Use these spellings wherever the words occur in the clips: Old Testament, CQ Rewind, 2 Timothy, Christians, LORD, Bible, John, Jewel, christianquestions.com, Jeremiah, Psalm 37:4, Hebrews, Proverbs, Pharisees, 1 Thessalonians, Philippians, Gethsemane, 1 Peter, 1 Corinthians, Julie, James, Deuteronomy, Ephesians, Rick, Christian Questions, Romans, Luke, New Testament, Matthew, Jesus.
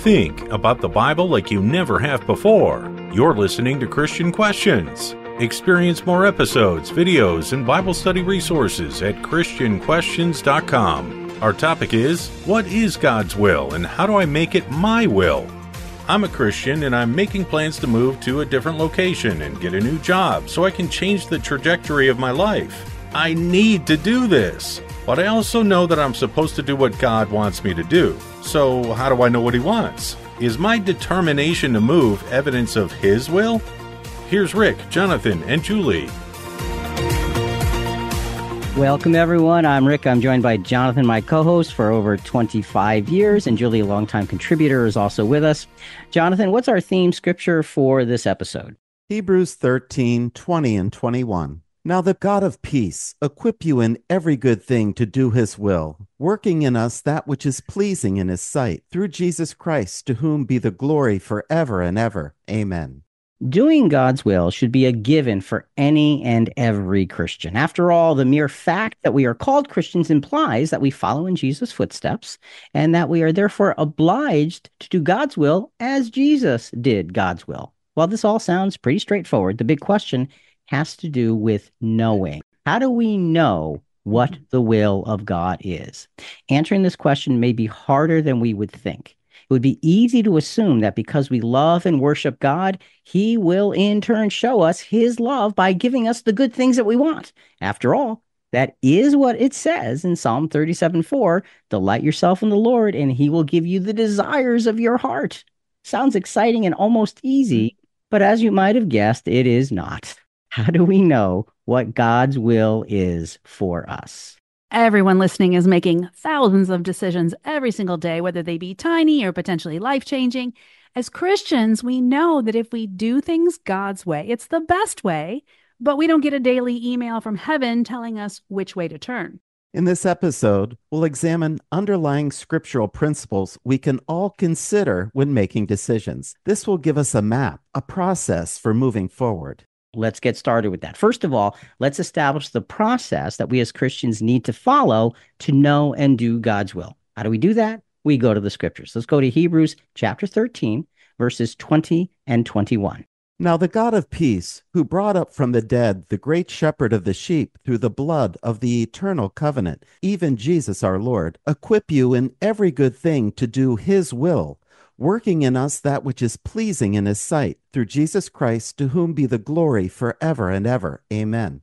Think about the Bible like you never have before. You're listening to Christian Questions. Experience more episodes, videos, and Bible study resources at christianquestions.com. Our topic is, what is God's will and how do I make it my will? I'm a Christian and I'm making plans to move to a different location and get a new job so I can change the trajectory of my life. I need to do this, but I also know that I'm supposed to do what God wants me to do. So how do I know what He wants? Is my determination to move evidence of His will? Here's Rick, Jonathan, and Julie. Welcome, everyone. I'm Rick. I'm joined by Jonathan, my co-host for over 25 years, and Julie, a longtime contributor, is also with us. Jonathan, what's our theme scripture for this episode? Hebrews 13:20-21. Now the God of peace equip you in every good thing to do His will, working in us that which is pleasing in His sight, through Jesus Christ, to whom be the glory forever and ever. Amen. Doing God's will should be a given for any and every Christian. After all, the mere fact that we are called Christians implies that we follow in Jesus' footsteps and that we are therefore obliged to do God's will as Jesus did God's will. While this all sounds pretty straightforward, the big question has to do with knowing. How do we know what the will of God is? Answering this question may be harder than we would think. It would be easy to assume that because we love and worship God, He will in turn show us His love by giving us the good things that we want. After all, that is what it says in Psalm 37:4, "Delight yourself in the Lord, and He will give you the desires of your heart." Sounds exciting and almost easy, but as you might have guessed, it is not. How do we know what God's will is for us? Everyone listening is making thousands of decisions every single day, whether they be tiny or potentially life-changing. As Christians, we know that if we do things God's way, it's the best way, but we don't get a daily email from heaven telling us which way to turn. In this episode, we'll examine underlying scriptural principles we can all consider when making decisions. This will give us a map, a process for moving forward. Let's get started with that. First of all, let's establish the process that we as Christians need to follow to know and do God's will. How do we do that? We go to the scriptures. Let's go to Hebrews chapter 13, verses 20 and 21. Now the God of peace, who brought up from the dead the great shepherd of the sheep through the blood of the eternal covenant, even Jesus our Lord, equip you in every good thing to do His will, working in us that which is pleasing in His sight, through Jesus Christ, to whom be the glory forever and ever. Amen.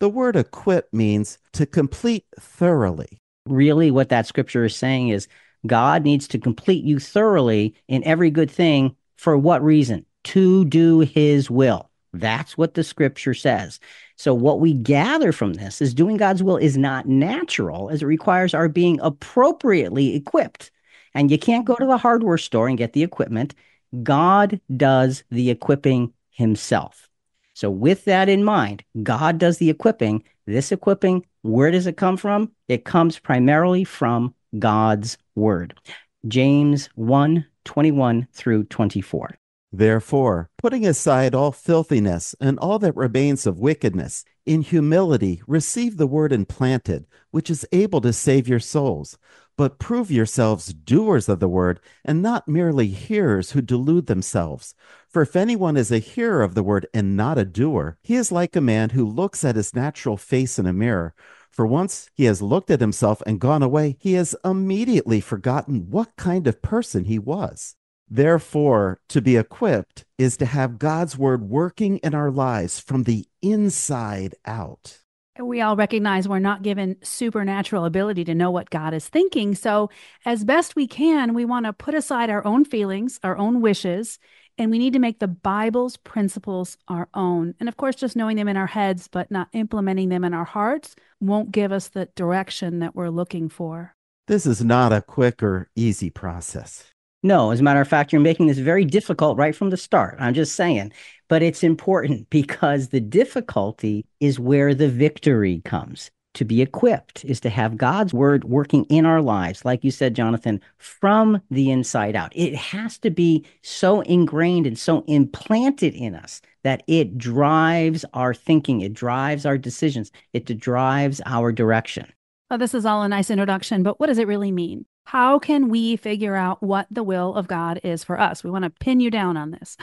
The word equip means to complete thoroughly. Really, what that scripture is saying is God needs to complete you thoroughly in every good thing. For what reason? To do His will. That's what the scripture says. So what we gather from this is doing God's will is not natural, as it requires our being appropriately equipped. And you can't go to the hardware store and get the equipment. God does the equipping Himself. So with that in mind, God does the equipping. This equipping, where does it come from? It comes primarily from God's word. James 1:21 through 24. Therefore, putting aside all filthiness and all that remains of wickedness, in humility receive the word implanted, which is able to save your souls. But prove yourselves doers of the word, and not merely hearers who delude themselves. For if anyone is a hearer of the word and not a doer, he is like a man who looks at his natural face in a mirror. For once he has looked at himself and gone away, he has immediately forgotten what kind of person he was. Therefore, to be equipped is to have God's word working in our lives from the inside out. We all recognize we're not given supernatural ability to know what God is thinking. So as best we can, we want to put aside our own feelings, our own wishes, and we need to make the Bible's principles our own. And of course, just knowing them in our heads, but not implementing them in our hearts, won't give us the direction that we're looking for. This is not a quick or easy process. No, as a matter of fact, you're making this very difficult right from the start. I'm just saying. But it's important because the difficulty is where the victory comes. To be equipped is to have God's word working in our lives, like you said, Jonathan, from the inside out. It has to be so ingrained and so implanted in us that it drives our thinking, it drives our decisions, it drives our direction. Well, this is all a nice introduction, but what does it really mean? How can we figure out what the will of God is for us? We want to pin you down on this.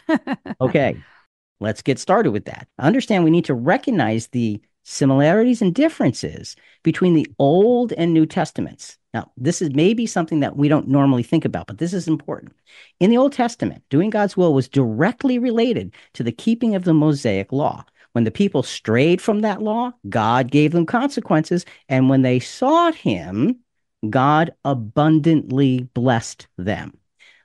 Okay, let's get started with that. Understand we need to recognize the similarities and differences between the Old and New Testaments. Now, this is maybe something that we don't normally think about, but this is important. In the Old Testament, doing God's will was directly related to the keeping of the Mosaic law. When the people strayed from that law, God gave them consequences, and when they sought him, God abundantly blessed them.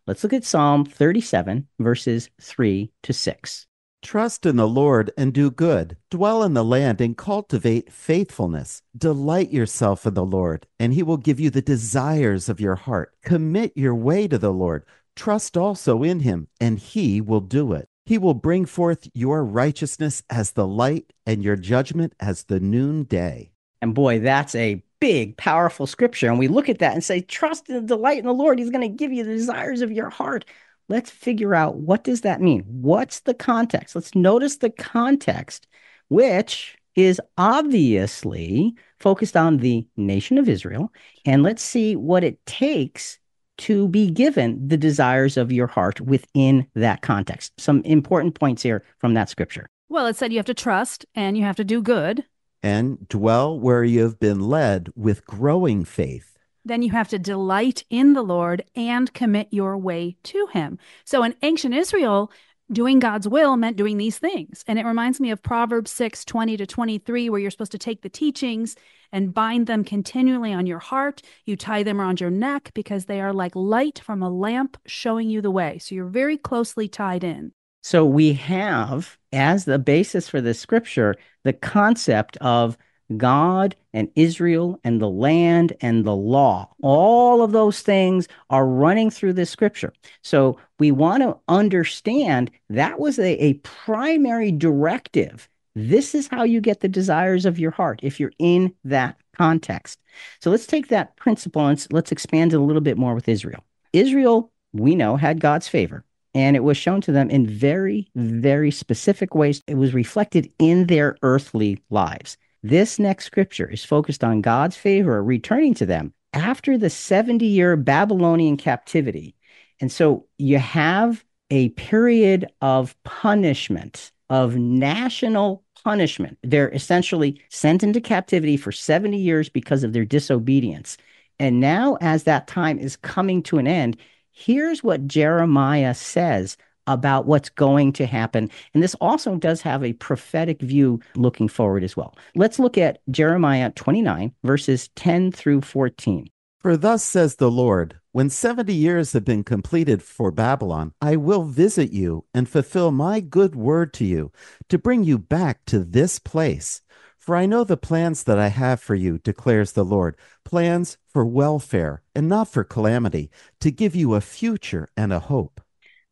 Let's look at Psalm 37, verses 3 to 6. Trust in the Lord and do good. Dwell in the land and cultivate faithfulness. Delight yourself in the Lord, and he will give you the desires of your heart. Commit your way to the Lord. Trust also in him, and he will do it. He will bring forth your righteousness as the light and your judgment as the noonday. And boy, that's a big, powerful scripture. And we look at that and say, trust and delight in the Lord. He's going to give you the desires of your heart. Let's figure out, what does that mean? What's the context? Let's notice the context, which is obviously focused on the nation of Israel. And let's see what it takes to be given the desires of your heart within that context. Some important points here from that scripture. Well, it said you have to trust and you have to do good. And dwell where you have been led with growing faith. Then you have to delight in the Lord and commit your way to him. So in ancient Israel, doing God's will meant doing these things. And it reminds me of Proverbs 6:20-23, where you're supposed to take the teachings and bind them continually on your heart. You tie them around your neck because they are like light from a lamp showing you the way. So you're very closely tied in. So we have, as the basis for this scripture, the concept of God and Israel and the land and the law. All of those things are running through this scripture. So we want to understand that was a primary directive. This is how you get the desires of your heart if you're in that context. So let's take that principle and let's expand it a little bit more with Israel. Israel, we know, had God's favor. And it was shown to them in very, very specific ways. It was reflected in their earthly lives. This next scripture is focused on God's favor returning to them after the 70-year Babylonian captivity. And so you have a period of punishment, of national punishment. They're essentially sent into captivity for 70 years because of their disobedience. And now, as that time is coming to an end, here's what Jeremiah says about what's going to happen. And this also does have a prophetic view looking forward as well. Let's look at Jeremiah 29, verses 10 through 14. For thus says the Lord, when 70 years have been completed for Babylon, I will visit you and fulfill my good word to you, to bring you back to this place. For I know the plans that I have for you, declares the Lord, plans for welfare and not for calamity, to give you a future and a hope.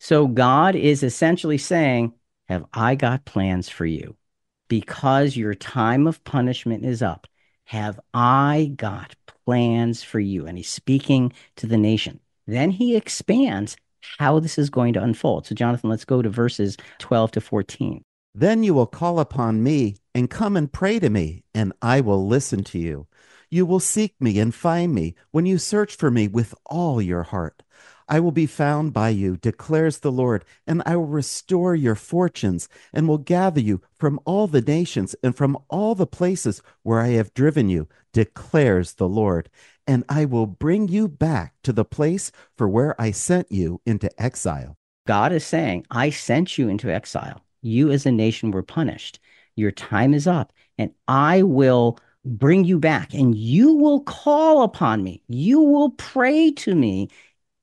So God is essentially saying, have I got plans for you? Because your time of punishment is up, have I got plans for you? And he's speaking to the nation. Then he expands how this is going to unfold. So Jonathan, let's go to verses 12 to 14. Then you will call upon me and come and pray to me, and I will listen to you. You will seek me and find me when you search for me with all your heart. I will be found by you, declares the Lord, and I will restore your fortunes and will gather you from all the nations and from all the places where I have driven you, declares the Lord, and I will bring you back to the place for where I sent you into exile. God is saying, I sent you into exile. You as a nation were punished. Your time is up, and I will bring you back, and you will call upon me. You will pray to me.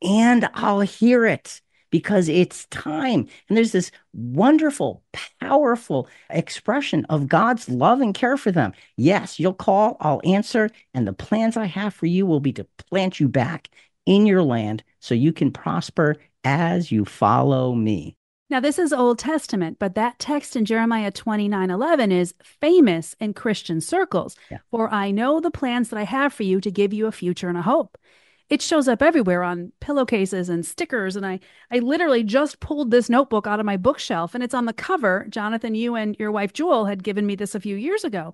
And I'll hear it because it's time. And there's this wonderful, powerful expression of God's love and care for them. Yes, you'll call, I'll answer, and the plans I have for you will be to plant you back in your land so you can prosper as you follow me. Now, this is Old Testament, but that text in Jeremiah 29:11 is famous in Christian circles. Yeah. For I know the plans that I have for you to give you a future and a hope. It shows up everywhere on pillowcases and stickers. And I literally just pulled this notebook out of my bookshelf and it's on the cover. Jonathan, you and your wife, Jewel, had given me this a few years ago.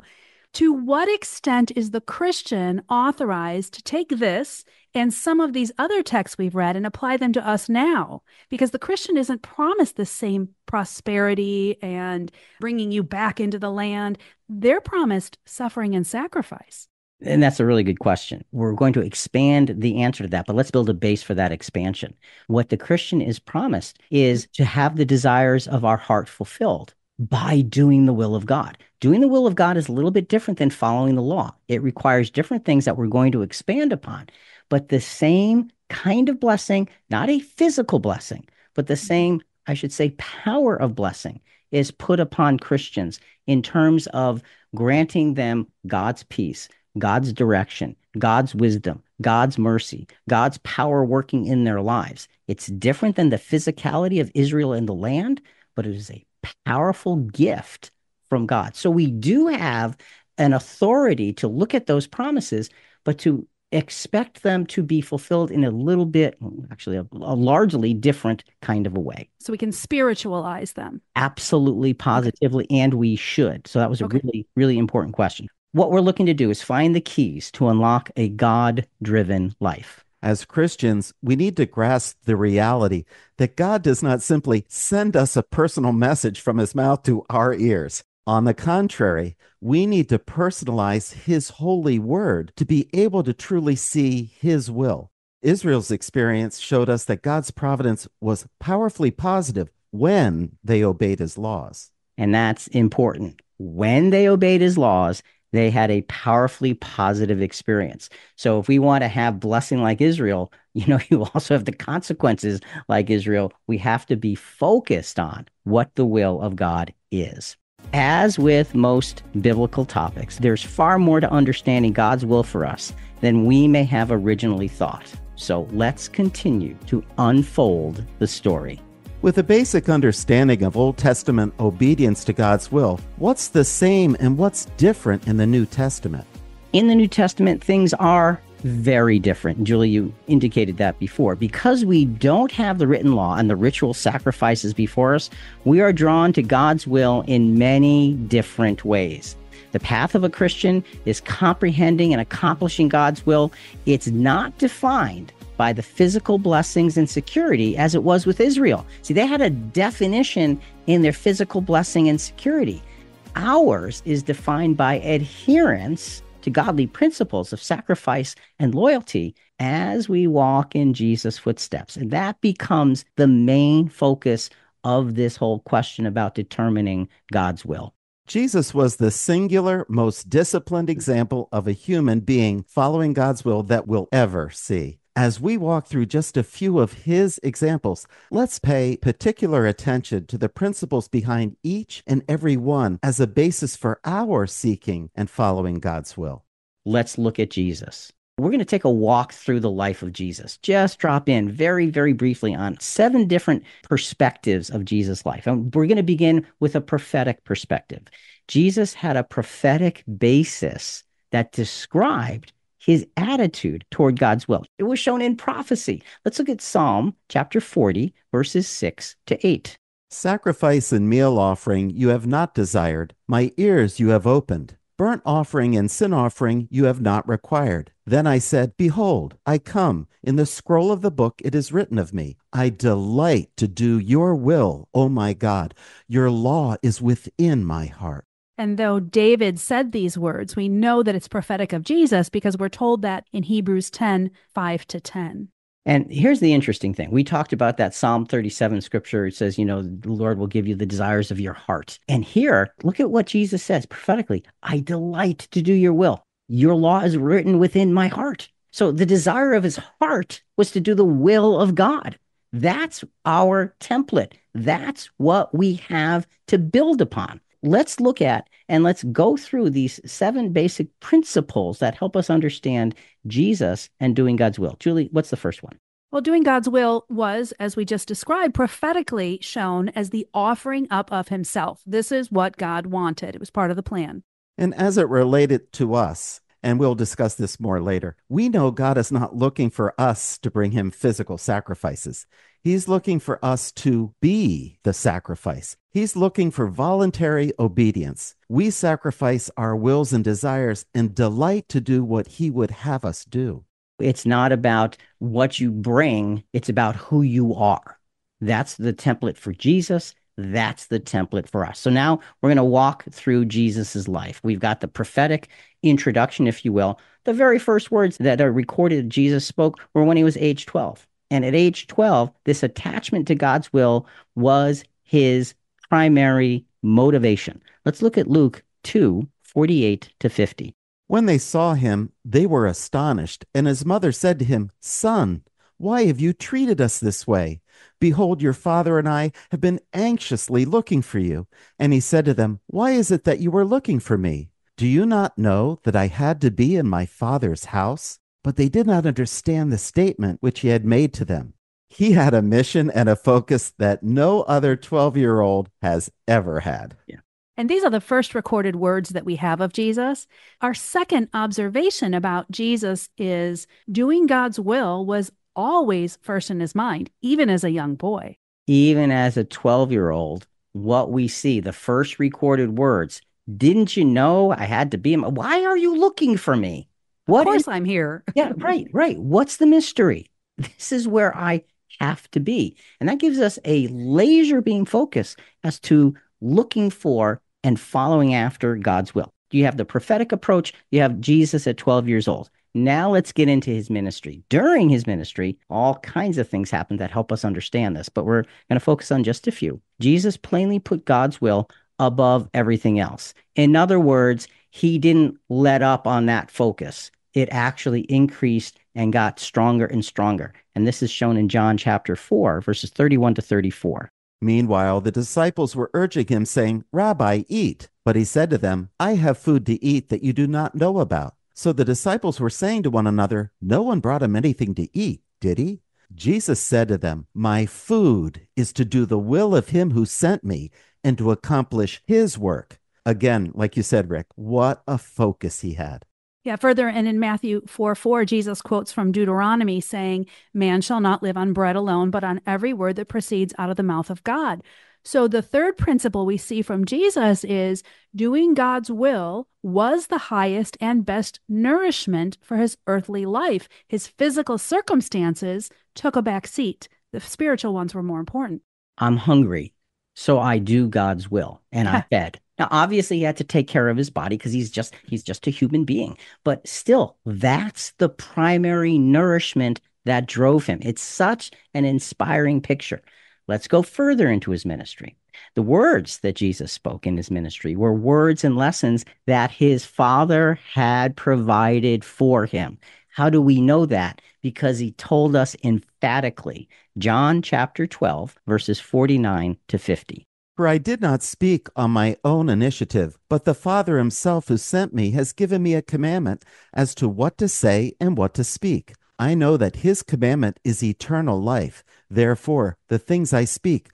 To what extent is the Christian authorized to take this and some of these other texts we've read and apply them to us now? Because the Christian isn't promised the same prosperity and bringing you back into the land. They're promised suffering and sacrifice. And that's a really good question. We're going to expand the answer to that, but let's build a base for that expansion. What the Christian is promised is to have the desires of our heart fulfilled by doing the will of God. Doing the will of God is a little bit different than following the law. It requires different things that we're going to expand upon, but the same kind of blessing, not a physical blessing, but the same, I should say, power of blessing is put upon Christians in terms of granting them God's peace, God's direction, God's wisdom, God's mercy, God's power working in their lives. It's different than the physicality of Israel in the land, but it is a powerful gift from God. So we do have an authority to look at those promises, but to expect them to be fulfilled in a little bit, actually a largely different kind of a way. So we can spiritualize them. Absolutely, positively, and we should. So that was a really, really important question. What we're looking to do is find the keys to unlock a God-driven life. As Christians, we need to grasp the reality that God does not simply send us a personal message from his mouth to our ears. On the contrary, we need to personalize his holy word to be able to truly see his will. Israel's experience showed us that God's providence was powerfully positive when they obeyed his laws. And that's important. When they obeyed his laws, they had a powerfully positive experience. So if we want to have blessing like Israel, you also have the consequences like Israel. We have to be focused on what the will of God is. As with most biblical topics, there's far more to understanding God's will for us than we may have originally thought. So let's continue to unfold the story. With a basic understanding of Old Testament obedience to God's will, what's the same and what's different in the New Testament? In the New Testament, things are very different. Julie, you indicated that before. Because we don't have the written law and the ritual sacrifices before us, we are drawn to God's will in many different ways. The path of a Christian is comprehending and accomplishing God's will. It's not defined by the physical blessings and security as it was with Israel. See, they had a definition in their physical blessing and security. Ours is defined by adherence to godly principles of sacrifice and loyalty as we walk in Jesus' footsteps. And that becomes the main focus of this whole question about determining God's will. Jesus was the singular, most disciplined example of a human being following God's will that we'll ever see. As we walk through just a few of his examples, let's pay particular attention to the principles behind each and every one as a basis for our seeking and following God's will. Let's look at Jesus. We're going to take a walk through the life of Jesus. Just drop in very, very briefly on 7 different perspectives of Jesus' life. And we're going to begin with a prophetic perspective. Jesus had a prophetic basis that described his attitude toward God's will. It was shown in prophecy. Let's look at Psalm chapter 40, verses 6-8. Sacrifice and meal offering you have not desired. My ears you have opened. Burnt offering and sin offering you have not required. Then I said, Behold, I come. In the scroll of the book it is written of me. I delight to do your will, O my God. Your law is within my heart. And though David said these words, we know that it's prophetic of Jesus because we're told that in Hebrews 10:5-10. And here's the interesting thing. We talked about that Psalm 37 scripture. It says, the Lord will give you the desires of your heart. And here, look at what Jesus says prophetically. I delight to do your will. Your law is written within my heart. So the desire of his heart was to do the will of God. That's our template. That's what we have to build upon. Let's look at and let's go through these 7 basic principles that help us understand Jesus and doing God's will. Julie, what's the first one? Well, doing God's will was, as we just described, prophetically shown as the offering up of himself. This is what God wanted. It was part of the plan. And as it related to us, and we'll discuss this more later. We know God is not looking for us to bring him physical sacrifices. He's looking for us to be the sacrifice. He's looking for voluntary obedience. We sacrifice our wills and desires and delight to do what he would have us do. It's not about what you bring. It's about who you are. That's the template for Jesus. That's the template for us. So now we're going to walk through Jesus's life. We've got the prophetic introduction, if you will. The very first words that are recorded Jesus spoke were when he was age 12. And at age 12, this attachment to God's will was his primary motivation. Let's look at Luke 2:48-50. When they saw him, they were astonished. And his mother said to him, "Son, why have you treated us this way? Behold, your father and I have been anxiously looking for you." And he said to them, "Why is it that you were looking for me? Do you not know that I had to be in my father's house?" But they did not understand the statement which he had made to them. He had a mission and a focus that no other 12-year-old has ever had. Yeah. And these are the first recorded words that we have of Jesus. Our second observation about Jesus is doing God's will was always first in his mind, even as a young boy. Even as a 12-year-old, what we see, the first recorded words, "Didn't you know I had to be him? Why are you looking for me? What of course I'm here." Yeah, right. What's the mystery? This is where I have to be. And that gives us a laser-beam focus as to looking for and following after God's will. You have the prophetic approach. You have Jesus at 12 years old. Now let's get into his ministry. During his ministry, all kinds of things happen that help us understand this, but we're going to focus on just a few. Jesus plainly put God's will above everything else. In other words, he didn't let up on that focus. It actually increased and got stronger and stronger. And this is shown in John chapter 4, verses 31-34. Meanwhile, the disciples were urging him, saying, "Rabbi, eat." But he said to them, "I have food to eat that you do not know about." So the disciples were saying to one another, "No one brought him anything to eat, did he?" Jesus said to them, "My food is to do the will of him who sent me and to accomplish his work." Again, like you said, Rick, what a focus he had. Yeah, further, and in Matthew 4:4, Jesus quotes from Deuteronomy saying, "Man shall not live on bread alone, but on every word that proceeds out of the mouth of God." So the third principle we see from Jesus is doing God's will was the highest and best nourishment for his earthly life. His physical circumstances took a back seat. The spiritual ones were more important. I'm hungry, so I do God's will, and I'm fed. Now, obviously, he had to take care of his body because he's just a human being. But still, that's the primary nourishment that drove him. It's such an inspiring picture. Let's go further into his ministry. The words that Jesus spoke in his ministry were words and lessons that his Father had provided for him. How do we know that? Because he told us emphatically, John chapter 12, verses 49-50. "For I did not speak on my own initiative, but the Father himself who sent me has given me a commandment as to what to say and what to speak. I know that his commandment is eternal life. Therefore, the things I speak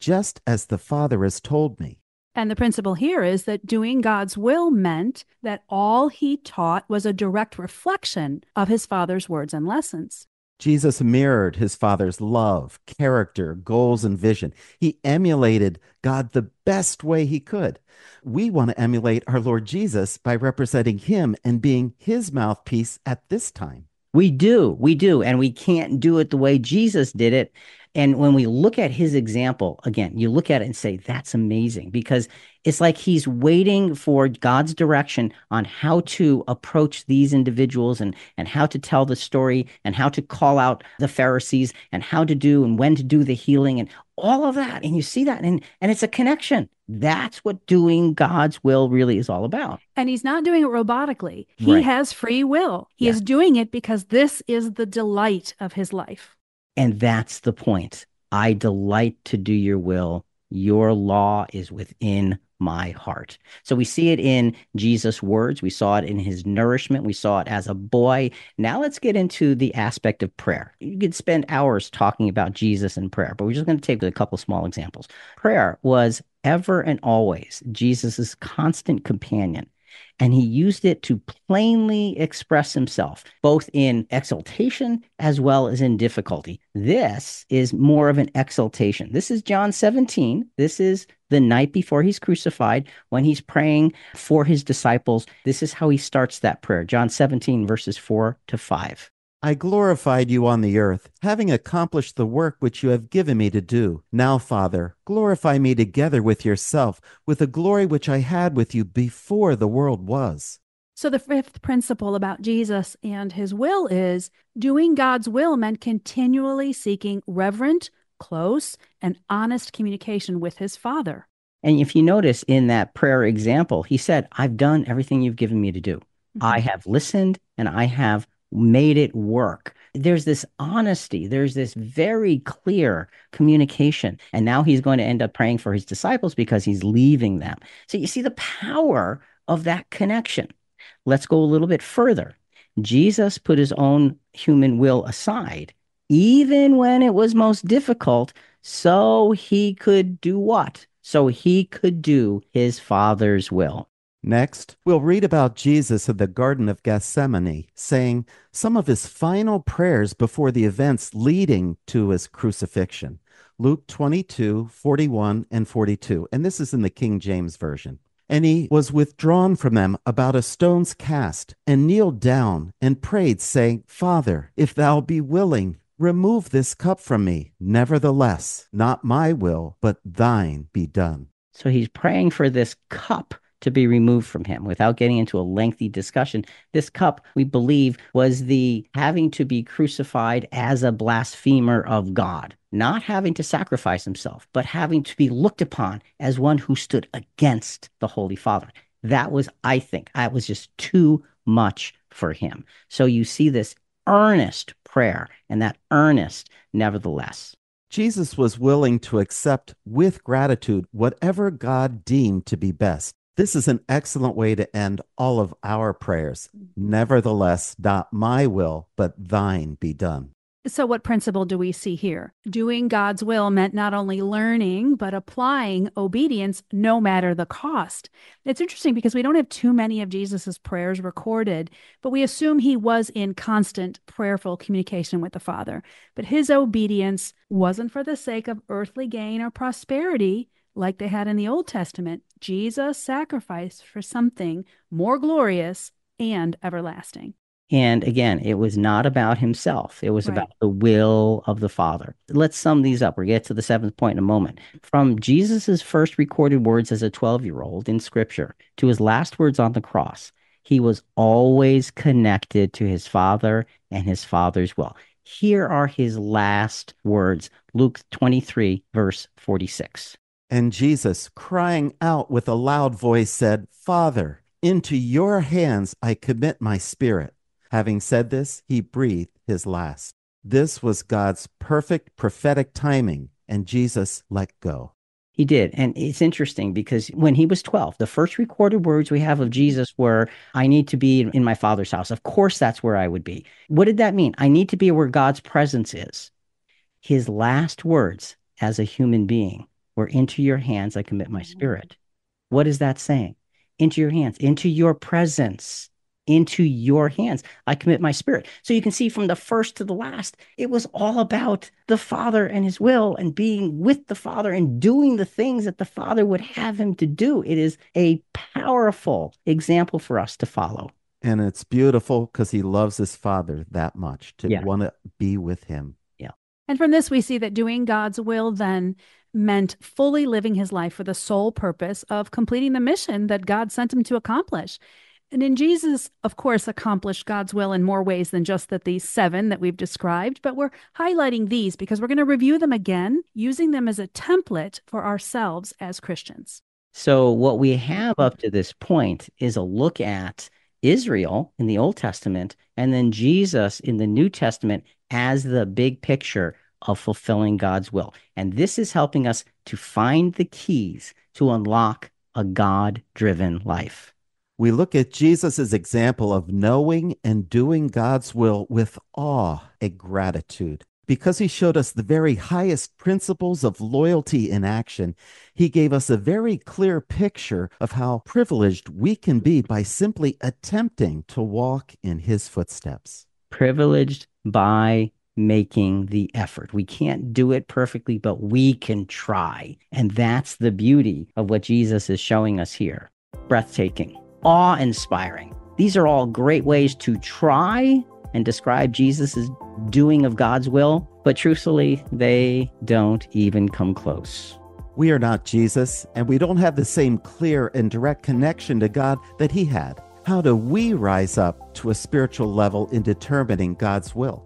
just as the Father has told me." And the principle here is that doing God's will meant that all he taught was a direct reflection of his Father's words and lessons. Jesus mirrored his Father's love, character, goals, and vision. He emulated God the best way he could. We want to emulate our Lord Jesus by representing him and being his mouthpiece at this time. We do, and we can't do it the way Jesus did it. And when we look at his example, again, you look at it and say, that's amazing, because it's like he's waiting for God's direction on how to approach these individuals and how to tell the story and how to call out the Pharisees and how to do and when to do the healing and all of that. And you see that, and it's a connection. That's what doing God's will really is all about. And he's not doing it robotically. He has free will. He is doing it because this is the delight of his life. And that's the point. I delight to do your will. Your law is within my heart. So we see it in Jesus' words. We saw it in his nourishment. We saw it as a boy. Now let's get into the aspect of prayer. You could spend hours talking about Jesus and prayer, but we're just going to take a couple small examples. Prayer was ever and always Jesus' constant companion. and he used it to plainly express himself, both in exaltation as well as in difficulty. This is more of an exaltation. This is John 17. This is the night before he's crucified, when he's praying for his disciples. This is how he starts that prayer, John 17, verses 4 to 5. I glorified you on the earth, having accomplished the work which you have given me to do. Now, Father, glorify me together with yourself, with the glory which I had with you before the world was. So the fifth principle about Jesus and his will is doing God's will meant continually seeking reverent, close, and honest communication with his Father. And if you notice in that prayer example, he said, I've done everything you've given me to do. Mm-hmm. I have listened and I have made it work. There's this honesty. There's this very clear communication. And now he's going to end up praying for his disciples because he's leaving them. So you see the power of that connection. Let's go a little bit further. Jesus put his own human will aside, even when it was most difficult, so he could do what? So he could do his Father's will. Next, we'll read about Jesus in the Garden of Gethsemane, saying some of his final prayers before the events leading to his crucifixion. Luke 22, 41 and 42, and this is in the King James Version. And he was withdrawn from them about a stone's cast, and kneeled down and prayed, saying, Father, if thou be willing, remove this cup from me. Nevertheless, not my will, but thine be done. So he's praying for this cup to be removed from him. Without getting into a lengthy discussion, this cup, we believe, was the having to be crucified as a blasphemer of God, not having to sacrifice himself, but having to be looked upon as one who stood against the Holy Father. That was, I think, that was just too much for him. So you see this earnest prayer and that earnest nevertheless. Jesus was willing to accept with gratitude whatever God deemed to be best. This is an excellent way to end all of our prayers. Nevertheless, not my will, but thine be done. So what principle do we see here? Doing God's will meant not only learning, but applying obedience no matter the cost. It's interesting because we don't have too many of Jesus's prayers recorded, but we assume he was in constant prayerful communication with the Father. But his obedience wasn't for the sake of earthly gain or prosperity, like they had in the Old Testament. Jesus sacrificed for something more glorious and everlasting. And again, it was not about himself. It was about the will of the Father. Let's sum these up. We'll get to the seventh point in a moment. From Jesus's first recorded words as a 12-year-old in Scripture to his last words on the cross, he was always connected to his Father and his Father's will. Here are his last words, Luke 23, verse 46. And Jesus, crying out with a loud voice, said, Father, into your hands I commit my spirit. Having said this, he breathed his last. This was God's perfect prophetic timing, and Jesus let go. He did. And it's interesting because when he was 12, the first recorded words we have of Jesus were, I need to be in my Father's house. Of course, that's where I would be. What did that mean? I need to be where God's presence is. His last words as a human being were, into your hands I commit my spirit. What is that saying? Into your hands, into your presence, into your hands I commit my spirit. So you can see from the first to the last, it was all about the Father and his will and being with the Father and doing the things that the Father would have him to do. It is a powerful example for us to follow. And it's beautiful because he loves his Father that much to want to be with him. Yeah. And from this, we see that doing God's will then meant fully living his life for the sole purpose of completing the mission that God sent him to accomplish. And in Jesus, of course, accomplished God's will in more ways than just that these seven that we've described, but we're highlighting these because we're going to review them again, using them as a template for ourselves as Christians. So what we have up to this point is a look at Israel in the Old Testament and then Jesus in the New Testament as the big picture of fulfilling God's will. And this is helping us to find the keys to unlock a God-driven life. We look at Jesus's example of knowing and doing God's will with awe and gratitude. Because he showed us the very highest principles of loyalty in action, he gave us a very clear picture of how privileged we can be by simply attempting to walk in his footsteps. Privileged by making the effort. We can't do it perfectly, but we can try. And that's the beauty of what Jesus is showing us here. Breathtaking, awe-inspiring. These are all great ways to try and describe Jesus' doing of God's will, but truthfully, they don't even come close. We are not Jesus, and we don't have the same clear and direct connection to God that he had. How do we rise up to a spiritual level in determining God's will?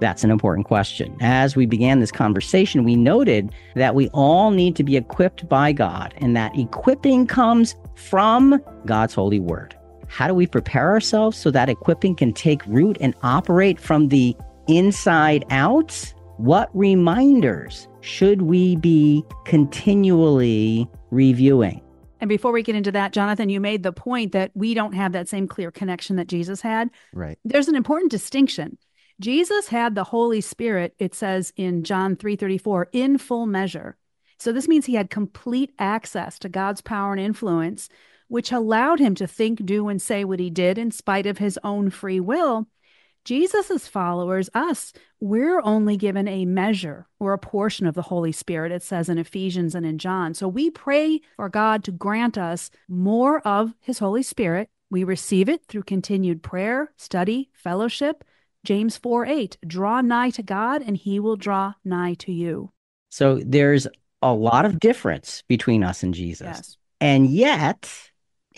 That's an important question. As we began this conversation, we noted that we all need to be equipped by God, and that equipping comes from God's holy word. How do we prepare ourselves so that equipping can take root and operate from the inside out? What reminders should we be continually reviewing? And before we get into that, Jonathan, you made the point that we don't have that same clear connection that Jesus had. Right. There's an important distinction. Jesus had the Holy Spirit, it says in John 3:34, in full measure. So this means he had complete access to God's power and influence, which allowed him to think, do, and say what he did in spite of his own free will. Jesus's followers, us, we're only given a measure or a portion of the Holy Spirit, it says in Ephesians and in John. So we pray for God to grant us more of his Holy Spirit. We receive it through continued prayer, study, fellowship. James 4:8, draw nigh to God and he will draw nigh to you. So there's a lot of difference between us and Jesus. Yes.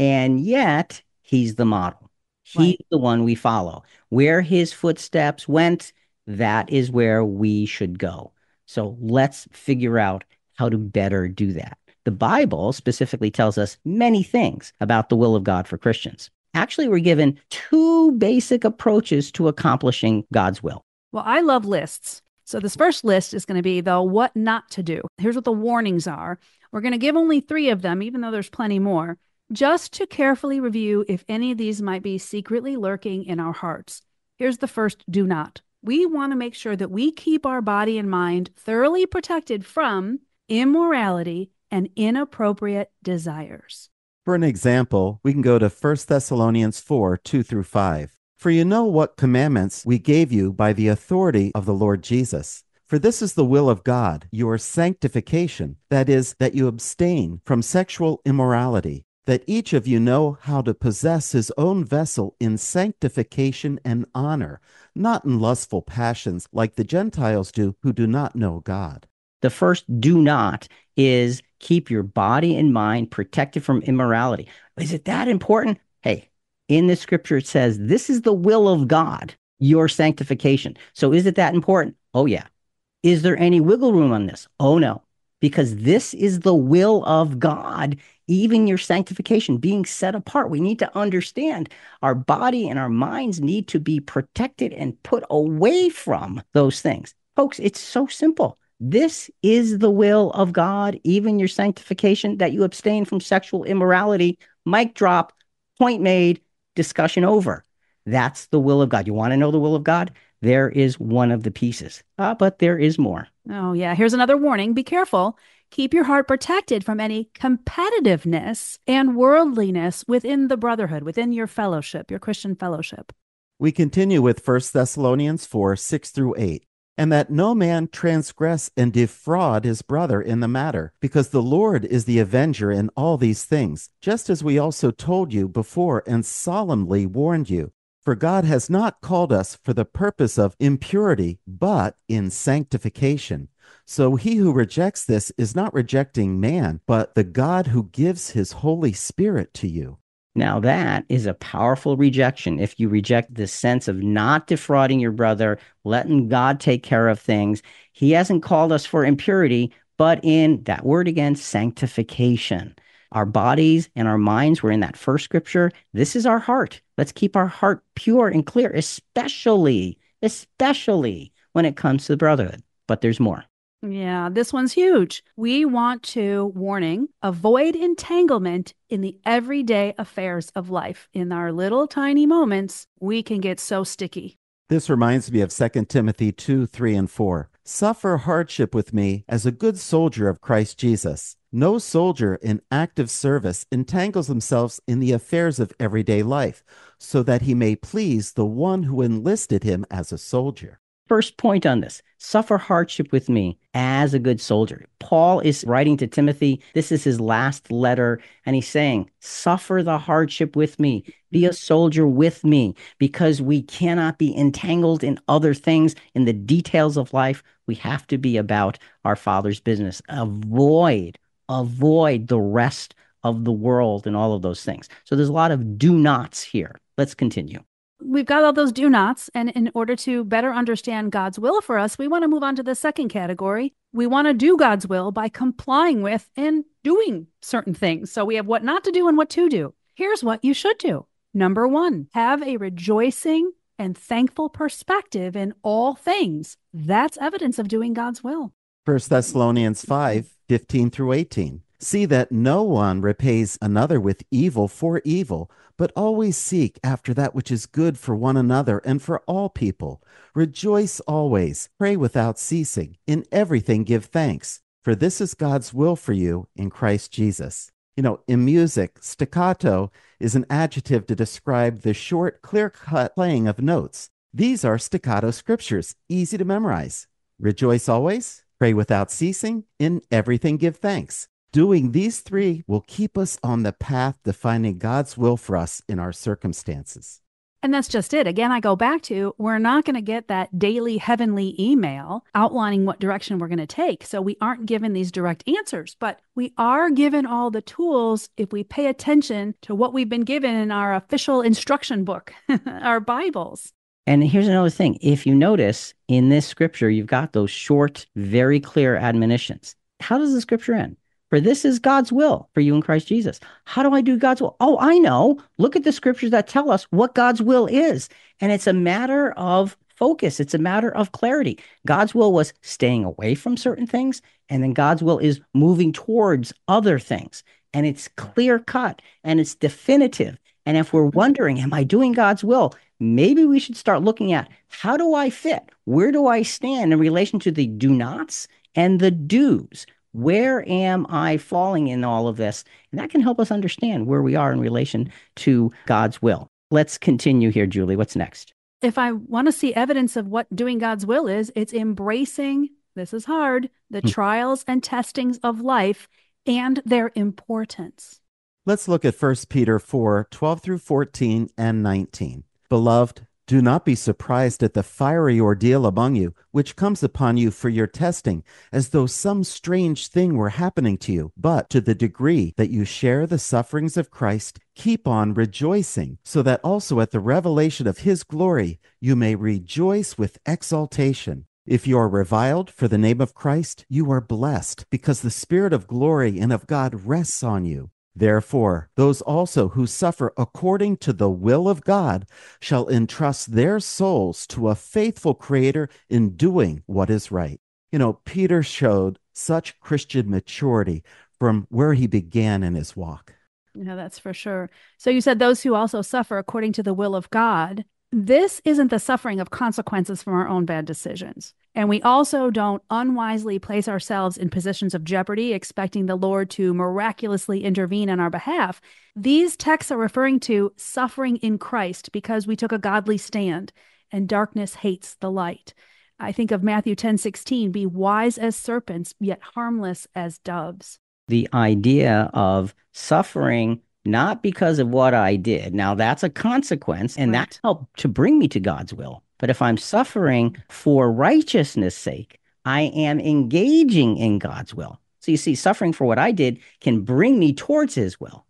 And yet, he's the model. He's right. The one we follow. Where his footsteps went, that is where we should go. So let's figure out how to better do that. The Bible specifically tells us many things about the will of God for Christians. Actually, we're given two basic approaches to accomplishing God's will. Well, I love lists. So this first list is going to be the what not to do. Here's what the warnings are. We're going to give only three of them, even though there's plenty more, just to carefully review if any of these might be secretly lurking in our hearts. Here's the first do not. We want to make sure that we keep our body and mind thoroughly protected from immorality and inappropriate desires. For an example, we can go to 1 Thessalonians 4:2-5. For you know what commandments we gave you by the authority of the Lord Jesus. For this is the will of God, your sanctification, that is, that you abstain from sexual immorality, that each of you know how to possess his own vessel in sanctification and honor, not in lustful passions like the Gentiles do who do not know God. The first do not is keep your body and mind protected from immorality. Is it that important? Hey, in the scripture it says, this is the will of God, your sanctification. So is it that important? Oh yeah. Is there any wiggle room on this? Oh no, because this is the will of God, even your sanctification, being set apart. We need to understand our body and our minds need to be protected and put away from those things. Folks, it's so simple. This is the will of God, even your sanctification, that you abstain from sexual immorality. Mic drop, point made, discussion over. That's the will of God. You want to know the will of God? There is one of the pieces, but there is more. Oh, yeah. Here's another warning. Be careful. Keep your heart protected from any competitiveness and worldliness within the brotherhood, within your fellowship, your Christian fellowship. We continue with 1 Thessalonians 4:6-8. And that no man transgress and defraud his brother in the matter, because the Lord is the avenger in all these things, just as we also told you before and solemnly warned you. For God has not called us for the purpose of impurity, but in sanctification. So he who rejects this is not rejecting man, but the God who gives his Holy Spirit to you. Now that is a powerful rejection. If you reject this sense of not defrauding your brother, letting God take care of things, he hasn't called us for impurity, but in, that word again, sanctification. Our bodies and our minds were in that first scripture. This is our heart. Let's keep our heart pure and clear, especially when it comes to the brotherhood. But there's more. Yeah, this one's huge. We want to, warning, avoid entanglement in the everyday affairs of life. In our little tiny moments, we can get so sticky. This reminds me of 2 Timothy 2, 3, and 4. Suffer hardship with me as a good soldier of Christ Jesus. No soldier in active service entangles himself in the affairs of everyday life, so that he may please the one who enlisted him as a soldier. First point on this, suffer hardship with me as a good soldier. Paul is writing to Timothy. This is his last letter, and he's saying, suffer the hardship with me. Be a soldier with me, because we cannot be entangled in other things, in the details of life. We have to be about our Father's business. Avoid the rest of the world and all of those things. So there's a lot of do nots here. Let's continue. We've got all those do nots, and in order to better understand God's will for us, we want to move on to the second category. We want to do God's will by complying with and doing certain things. So we have what not to do and what to do. Here's what you should do. Number one, have a rejoicing and thankful perspective in all things. That's evidence of doing God's will. 1 Thessalonians 5:15 through 18. See that no one repays another with evil for evil, but always seek after that which is good for one another and for all people. Rejoice always, pray without ceasing, in everything give thanks, for this is God's will for you in Christ Jesus. You know, in music, staccato is an adjective to describe the short, clear-cut playing of notes. These are staccato scriptures, easy to memorize. Rejoice always, pray without ceasing, in everything give thanks. Doing these three will keep us on the path to finding God's will for us in our circumstances. And that's just it. Again, I go back to, we're not going to get that daily heavenly email outlining what direction we're going to take. So we aren't given these direct answers, but we are given all the tools if we pay attention to what we've been given in our official instruction book, our Bibles. And here's another thing. If you notice in this scripture, you've got those short, very clear admonitions. How does the scripture end? For this is God's will for you in Christ Jesus. How do I do God's will? Oh, I know. Look at the scriptures that tell us what God's will is. And it's a matter of focus. It's a matter of clarity. God's will was staying away from certain things. And then God's will is moving towards other things. And it's clear cut and it's definitive. And if we're wondering, am I doing God's will? Maybe we should start looking at how do I fit? Where do I stand in relation to the do nots and the do's? Where am I falling in all of this? And that can help us understand where we are in relation to God's will. Let's continue here, Julie. What's next? If I want to see evidence of what doing God's will is, it's embracing, this is hard, the trials and testings of life and their importance. Let's look at 1 Peter 4, 12 through 14 and 19. Beloved, do not be surprised at the fiery ordeal among you, which comes upon you for your testing, as though some strange thing were happening to you. But to the degree that you share the sufferings of Christ, keep on rejoicing, so that also at the revelation of his glory you may rejoice with exultation. If you are reviled for the name of Christ, you are blessed, because the Spirit of glory and of God rests on you. Therefore, those also who suffer according to the will of God shall entrust their souls to a faithful Creator in doing what is right. You know, Peter showed such Christian maturity from where he began in his walk. Yeah, that's for sure. So you said those who also suffer according to the will of God. This isn't the suffering of consequences from our own bad decisions. And we also don't unwisely place ourselves in positions of jeopardy, expecting the Lord to miraculously intervene on our behalf. These texts are referring to suffering in Christ because we took a godly stand, and darkness hates the light. I think of Matthew 10:16, be wise as serpents, yet harmless as doves. The idea of suffering not because of what I did. Now, that's a consequence, and that helped to bring me to God's will. But if I'm suffering for righteousness' sake, I am engaging in God's will. So you see, suffering for what I did can bring me towards his will.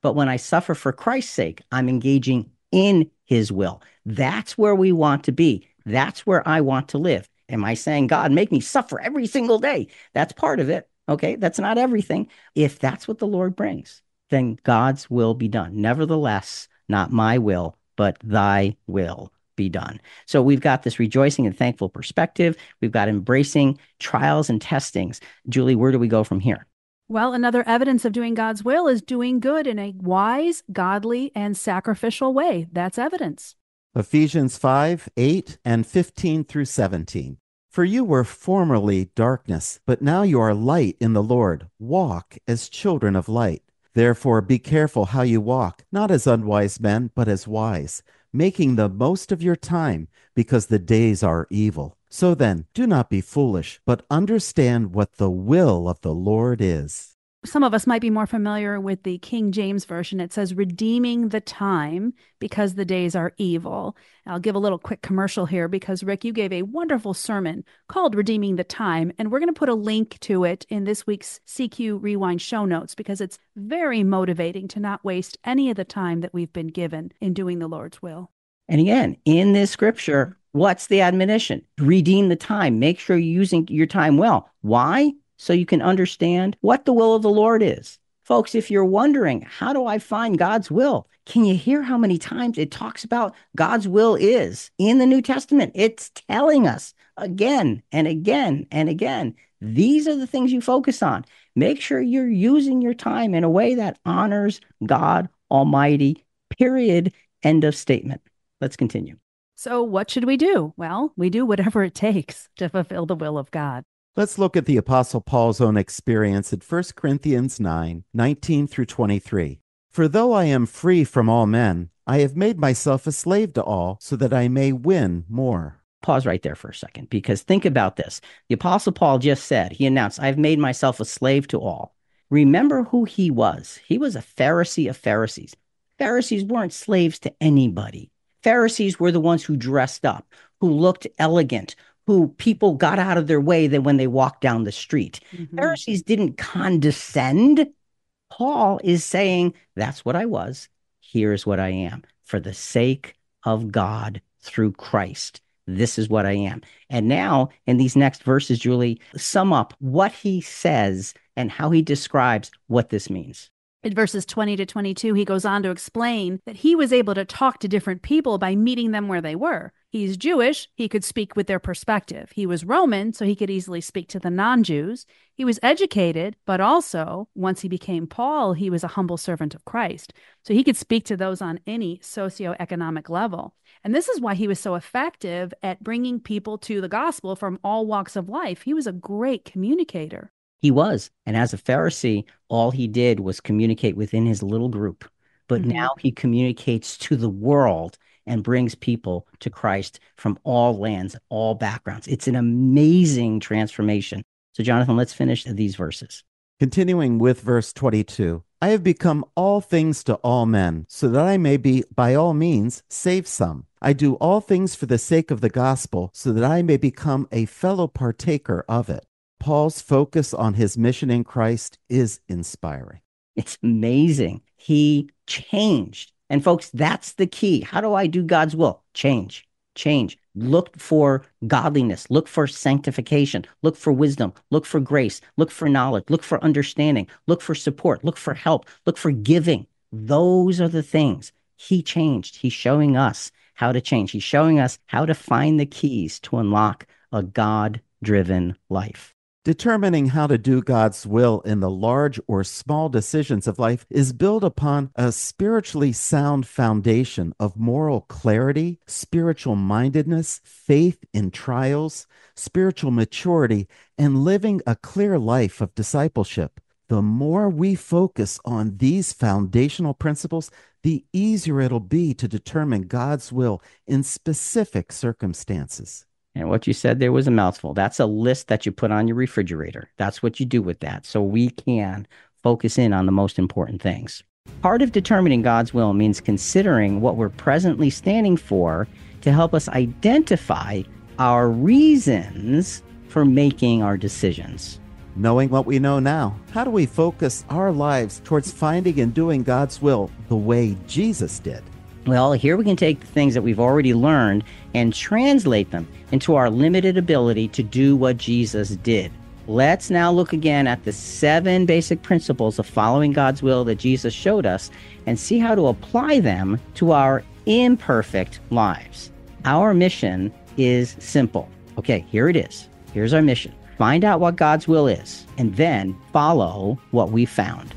But when I suffer for Christ's sake, I'm engaging in his will. That's where we want to be. That's where I want to live. Am I saying, God, make me suffer every single day? That's part of it. Okay, that's not everything. If that's what the Lord brings, then God's will be done. Nevertheless, not my will, but thy will be done. So we've got this rejoicing and thankful perspective. We've got embracing trials and testings. Julie, where do we go from here? Well, another evidence of doing God's will is doing good in a wise, godly, and sacrificial way. That's evidence. Ephesians 5:8 and 15 through 17. For you were formerly darkness, but now you are light in the Lord. Walk as children of light. Therefore be careful how you walk, not as unwise men, but as wise, making the most of your time, because the days are evil. So then, do not be foolish, but understand what the will of the Lord is. Some of us might be more familiar with the King James Version. It says, redeeming the time, because the days are evil. I'll give a little quick commercial here because, Rick, you gave a wonderful sermon called Redeeming the Time, and we're going to put a link to it in this week's CQ Rewind show notes because it's very motivating to not waste any of the time that we've been given in doing the Lord's will. And again, in this scripture, what's the admonition? Redeem the time. Make sure you're using your time well. Why? So you can understand what the will of the Lord is. Folks, if you're wondering, how do I find God's will? Can you hear how many times it talks about God's will is in the New Testament? It's telling us again and again and again. These are the things you focus on. Make sure you're using your time in a way that honors God Almighty, period, end of statement. Let's continue. So what should we do? Well, we do whatever it takes to fulfill the will of God. Let's look at the Apostle Paul's own experience at 1 Corinthians 9:19 through 23. For though I am free from all men, I have made myself a slave to all so that I may win more. Pause right there for a second, because think about this. The Apostle Paul just said, he announced, I've made myself a slave to all. Remember who he was. He was a Pharisee of Pharisees. Pharisees weren't slaves to anybody. Pharisees were the ones who dressed up, who looked elegant, who people got out of their way when they walked down the street. Mm-hmm. Pharisees didn't condescend. Paul is saying, that's what I was. Here's what I am. For the sake of God through Christ, this is what I am. And now in these next verses, Julie, sum up what he says and how he describes what this means. In verses 20 to 22, he goes on to explain that he was able to talk to different people by meeting them where they were. He's Jewish, he could speak with their perspective. He was Roman, so he could easily speak to the non-Jews. He was educated, but also, once he became Paul, he was a humble servant of Christ. So he could speak to those on any socioeconomic level. And this is why he was so effective at bringing people to the gospel from all walks of life. He was a great communicator. He was. And as a Pharisee, all he did was communicate within his little group. But now he communicates to the world and brings people to Christ from all lands, all backgrounds. It's an amazing transformation. So, Jonathan, let's finish these verses. Continuing with verse 22, I have become all things to all men, so that I may be, by all means, save some. I do all things for the sake of the gospel, so that I may become a fellow partaker of it. Paul's focus on his mission in Christ is inspiring. It's amazing. He changed. And folks, that's the key. How do I do God's will? Change, change. Look for godliness. Look for sanctification. Look for wisdom. Look for grace. Look for knowledge. Look for understanding. Look for support. Look for help. Look for giving. Those are the things. He changed. He's showing us how to change. He's showing us how to find the keys to unlock a God-driven life. Determining how to do God's will in the large or small decisions of life is built upon a spiritually sound foundation of moral clarity, spiritual mindedness, faith in trials, spiritual maturity, and living a clear life of discipleship. The more we focus on these foundational principles, the easier it'll be to determine God's will in specific circumstances. And what you said there was a mouthful. That's a list that you put on your refrigerator. That's what you do with that. So we can focus in on the most important things. Part of determining God's will means considering what we're presently standing for to help us identify our reasons for making our decisions. Knowing what we know now, how do we focus our lives towards finding and doing God's will the way Jesus did? Well, here we can take the things that we've already learned and translate them into our limited ability to do what Jesus did. Let's now look again at the 7 basic principles of following God's will that Jesus showed us and see how to apply them to our imperfect lives. Our mission is simple. Okay, here it is. Here's our mission. Find out what God's will is and then follow what we found.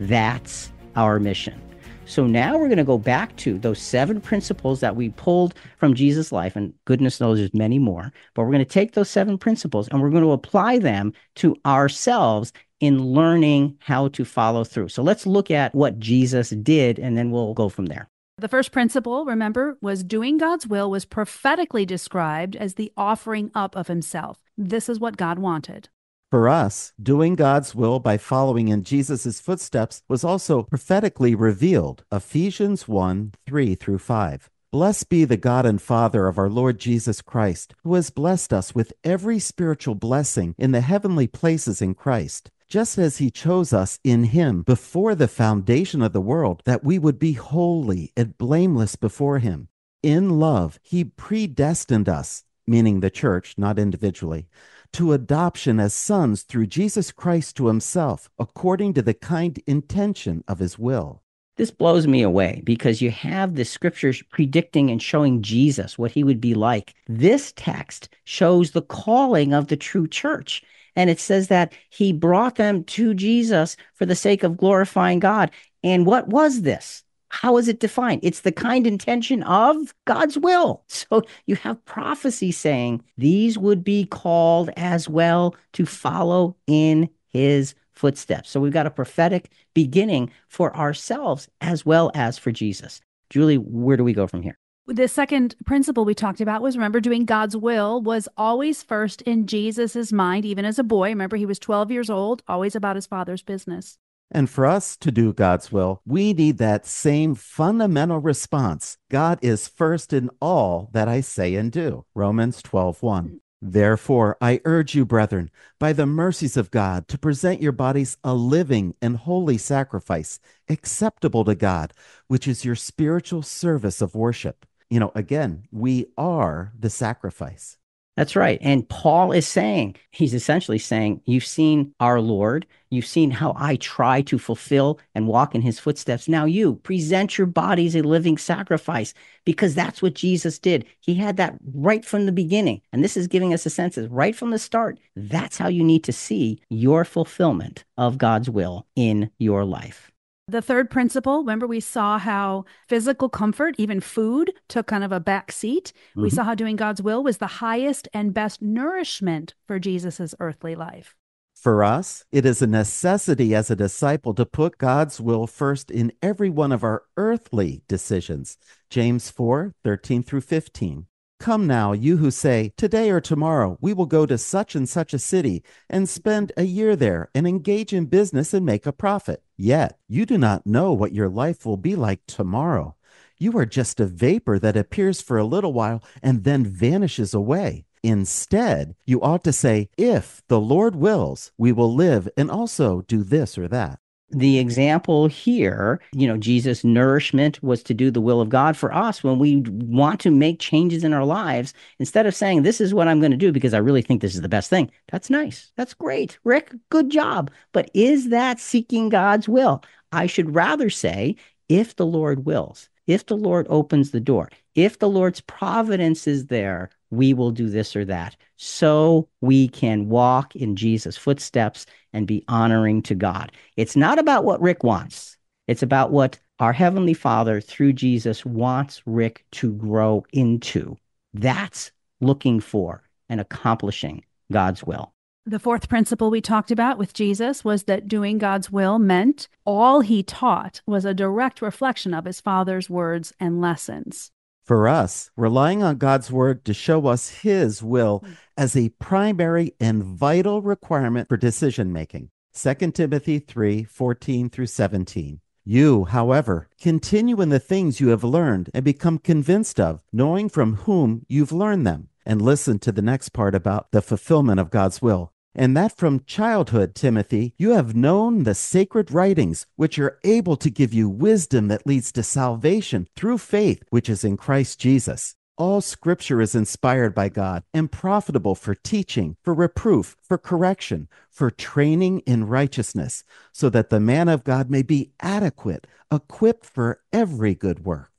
That's our mission. So now we're going to go back to those 7 principles that we pulled from Jesus' life, and goodness knows there's many more, but we're going to take those 7 principles and we're going to apply them to ourselves in learning how to follow through. So let's look at what Jesus did, and then we'll go from there. The first principle, remember, was doing God's will was prophetically described as the offering up of himself. This is what God wanted. For us, doing God's will by following in Jesus' footsteps was also prophetically revealed. Ephesians 1:3-5. Blessed be the God and Father of our Lord Jesus Christ, who has blessed us with every spiritual blessing in the heavenly places in Christ, just as he chose us in him before the foundation of the world, that we would be holy and blameless before him. In love, he predestined us, meaning the church, not individually, to adoption as sons through Jesus Christ to himself, according to the kind intention of his will. This blows me away, because you have the scriptures predicting and showing Jesus, what he would be like. This text shows the calling of the true church. And it says that he brought them to Jesus for the sake of glorifying God. And what was this? How is it defined? It's the kind intention of God's will. So you have prophecy saying these would be called as well to follow in his footsteps. So we've got a prophetic beginning for ourselves as well as for Jesus. Julie, where do we go from here? The second principle we talked about was, remember, doing God's will was always first in Jesus's mind, even as a boy. Remember, he was 12 years old, always about his father's business. And for us to do God's will, we need that same fundamental response. God is first in all that I say and do. Romans 12:1. Therefore, I urge you, brethren, by the mercies of God, to present your bodies a living and holy sacrifice, acceptable to God, which is your spiritual service of worship. You know, again, we are the sacrifice. That's right. And Paul is saying, he's essentially saying, you've seen our Lord. You've seen how I try to fulfill and walk in his footsteps. Now you present your bodies a living sacrifice, because that's what Jesus did. He had that right from the beginning. And this is giving us a sense that right from the start, that's how you need to see your fulfillment of God's will in your life. The third principle, remember, we saw how physical comfort, even food, took kind of a back seat. Mm-hmm. We saw how doing God's will was the highest and best nourishment for Jesus's earthly life. For us, it is a necessity as a disciple to put God's will first in every one of our earthly decisions. James 4:13-15. Come now, you who say, today or tomorrow, we will go to such and such a city and spend a year there and engage in business and make a profit. Yet you do not know what your life will be like tomorrow. You are just a vapor that appears for a little while and then vanishes away. Instead, you ought to say, if the Lord wills, we will live and also do this or that. The example here, you know, Jesus' nourishment was to do the will of God. For us, when we want to make changes in our lives, instead of saying, this is what I'm going to do because I really think this is the best thing. That's nice. That's great. Rick, good job. But is that seeking God's will? I should rather say, if the Lord wills, if the Lord opens the door, if the Lord's providence is there, we will do this or that. So we can walk in Jesus' footsteps and be honoring to God. It's not about what Rick wants. It's about what our Heavenly Father, through Jesus, wants Rick to grow into. That's looking for and accomplishing God's will. The fourth principle we talked about with Jesus was that doing God's will meant all he taught was a direct reflection of his Father's words and lessons. For us, relying on God's word to show us his will as a primary and vital requirement for decision-making. 2 Timothy 3:14-17. You, however, continue in the things you have learned and become convinced of, knowing from whom you've learned them. And listen to the next part about the fulfillment of God's will. And that from childhood, Timothy, you have known the sacred writings, which are able to give you wisdom that leads to salvation through faith, which is in Christ Jesus. All scripture is inspired by God and profitable for teaching, for reproof, for correction, for training in righteousness, so that the man of God may be adequate, equipped for every good work.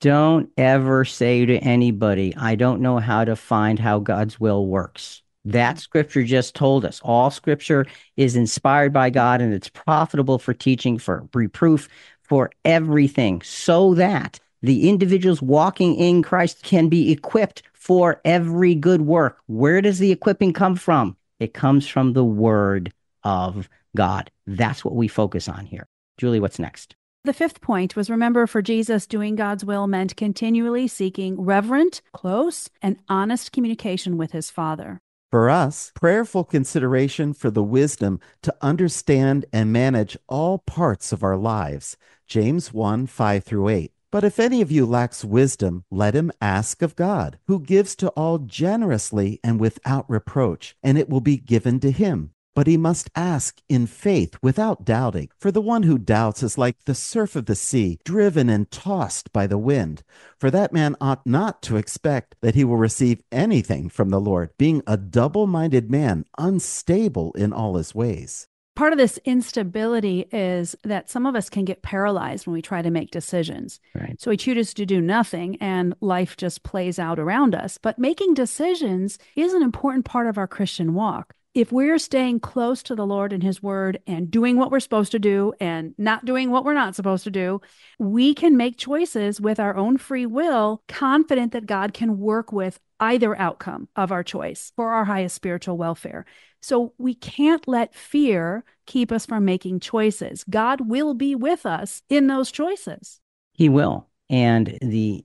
Don't ever say to anybody, I don't know how to find how God's will works. That scripture just told us all scripture is inspired by God and it's profitable for teaching, for reproof, for everything, so that the individuals walking in Christ can be equipped for every good work. Where does the equipping come from? It comes from the Word of God. That's what we focus on here. Julie, what's next? The fifth point was, remember, for Jesus, doing God's will meant continually seeking reverent, close, and honest communication with his Father. For us, prayerful consideration for the wisdom to understand and manage all parts of our lives. James 1:5-8. But if any of you lacks wisdom, let him ask of God, who gives to all generously and without reproach, and it will be given to him. But he must ask in faith without doubting. For the one who doubts is like the surf of the sea, driven and tossed by the wind. For that man ought not to expect that he will receive anything from the Lord, being a double-minded man, unstable in all his ways. Part of this instability is that some of us can get paralyzed when we try to make decisions. Right. So we choose to do nothing and life just plays out around us. But making decisions is an important part of our Christian walk. If we're staying close to the Lord and his word and doing what we're supposed to do and not doing what we're not supposed to do, we can make choices with our own free will, confident that God can work with either outcome of our choice for our highest spiritual welfare. So we can't let fear keep us from making choices. God will be with us in those choices. He will. And the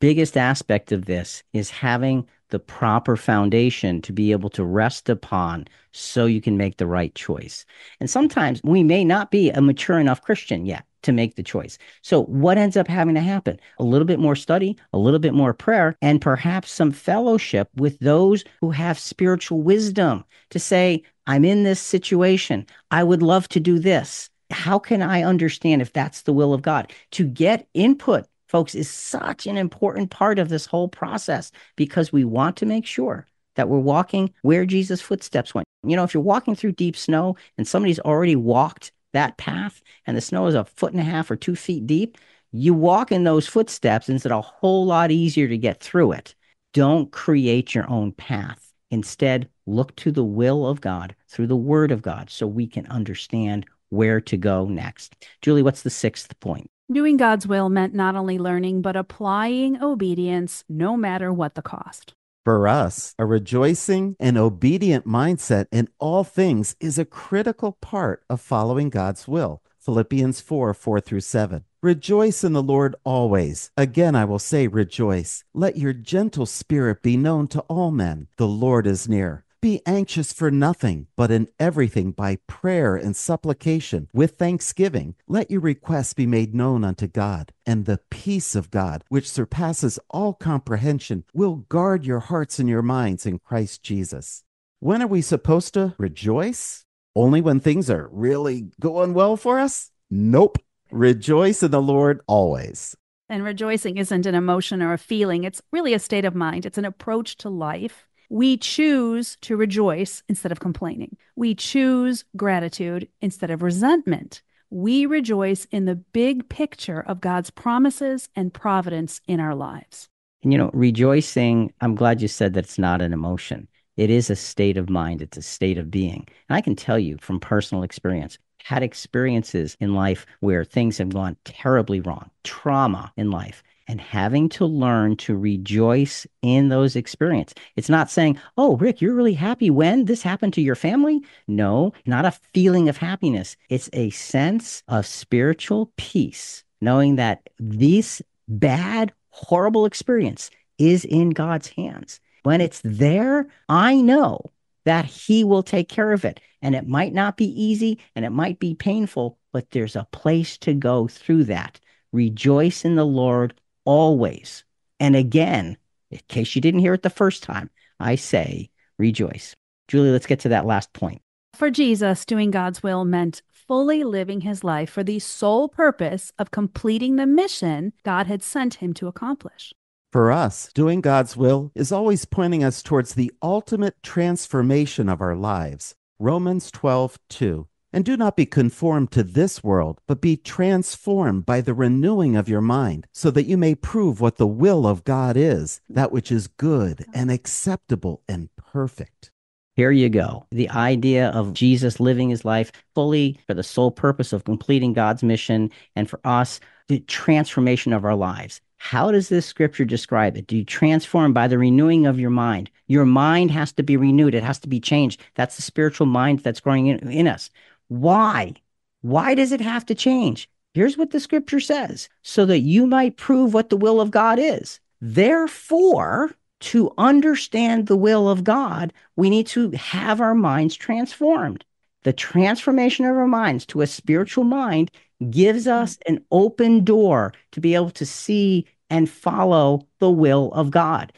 biggest aspect of this is having the proper foundation to be able to rest upon so you can make the right choice. And sometimes we may not be a mature enough Christian yet to make the choice. So what ends up having to happen? A little bit more study, a little bit more prayer, and perhaps some fellowship with those who have spiritual wisdom to say, I'm in this situation. I would love to do this. How can I understand if that's the will of God? To get input, folks, is such an important part of this whole process, because we want to make sure that we're walking where Jesus' footsteps went. You know, if you're walking through deep snow and somebody's already walked that path and the snow is 1.5 or 2 feet deep, you walk in those footsteps and it's a whole lot easier to get through it. Don't create your own path. Instead, look to the will of God through the Word of God so we can understand where to go next. Julie, what's the sixth point? Doing God's will meant not only learning, but applying obedience, no matter what the cost. For us, a rejoicing and obedient mindset in all things is a critical part of following God's will. Philippians 4:4-7. Rejoice in the Lord always. Again, I will say rejoice. Let your gentle spirit be known to all men. The Lord is near. Be anxious for nothing, but in everything by prayer and supplication with thanksgiving, let your requests be made known unto God. And the peace of God, which surpasses all comprehension, will guard your hearts and your minds in Christ Jesus. When are we supposed to rejoice? Only when things are really going well for us? Nope. Rejoice in the Lord always. And rejoicing isn't an emotion or a feeling. It's really a state of mind. It's an approach to life. We choose to rejoice instead of complaining. We choose gratitude instead of resentment. We rejoice in the big picture of God's promises and providence in our lives. And you know, rejoicing, I'm glad you said that it's not an emotion. It is a state of mind. It's a state of being. And I can tell you from personal experience, had experiences in life where things have gone terribly wrong, trauma in life, and having to learn to rejoice in those experiences. It's not saying, oh, Rick, you're really happy when this happened to your family. No, not a feeling of happiness. It's a sense of spiritual peace, knowing that this bad, horrible experience is in God's hands. When it's there, I know that he will take care of it. And it might not be easy and it might be painful, but there's a place to go through that. Rejoice in the Lord always. And again, in case you didn't hear it the first time, I say rejoice. Julie, let's get to that last point. For Jesus, doing God's will meant fully living his life for the sole purpose of completing the mission God had sent him to accomplish. For us, doing God's will is always pointing us towards the ultimate transformation of our lives. Romans 12:2. And do not be conformed to this world, but be transformed by the renewing of your mind, so that you may prove what the will of God is, that which is good and acceptable and perfect. Here you go. The idea of Jesus living his life fully for the sole purpose of completing God's mission, and for us, the transformation of our lives. How does this scripture describe it? Do you transform by the renewing of your mind? Your mind has to be renewed. It has to be changed. That's the spiritual mind that's growing in us. Why? Why does it have to change? Here's what the scripture says: so that you might prove what the will of God is. Therefore, to understand the will of God, we need to have our minds transformed. The transformation of our minds to a spiritual mind gives us an open door to be able to see and follow the will of God.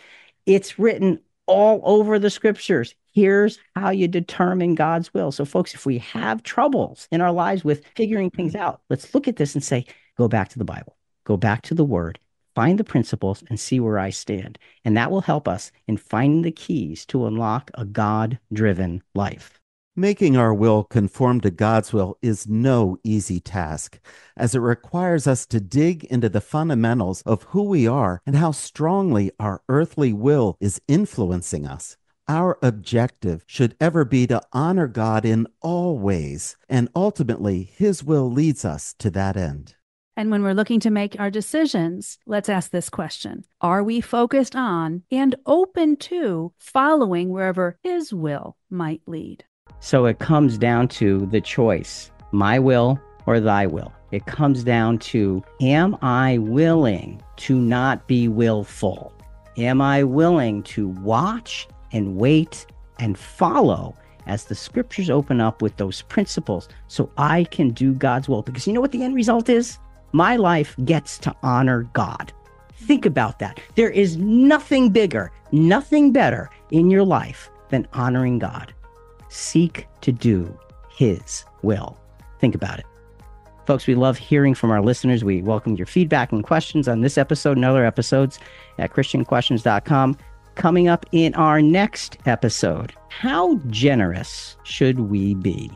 It's written all over the scriptures. Here's how you determine God's will. So folks, if we have troubles in our lives with figuring things out, let's look at this and say, go back to the Bible, go back to the Word, find the principles and see where I stand. And that will help us in finding the keys to unlock a God-driven life. Making our will conform to God's will is no easy task, as it requires us to dig into the fundamentals of who we are and how strongly our earthly will is influencing us. Our objective should ever be to honor God in all ways, and ultimately, His will leads us to that end. And when we're looking to make our decisions, let's ask this question. Are we focused on and open to following wherever His will might lead? So it comes down to the choice, my will or thy will. It comes down to, am I willing to not be willful? Am I willing to watch and wait and follow as the scriptures open up with those principles so I can do God's will? Because you know what the end result is? My life gets to honor God. Think about that. There is nothing bigger, nothing better in your life than honoring God. Seek to do His will. Think about it. Folks, we love hearing from our listeners. We welcome your feedback and questions on this episode and other episodes at christianquestions.com. Coming up in our next episode, how generous should we be?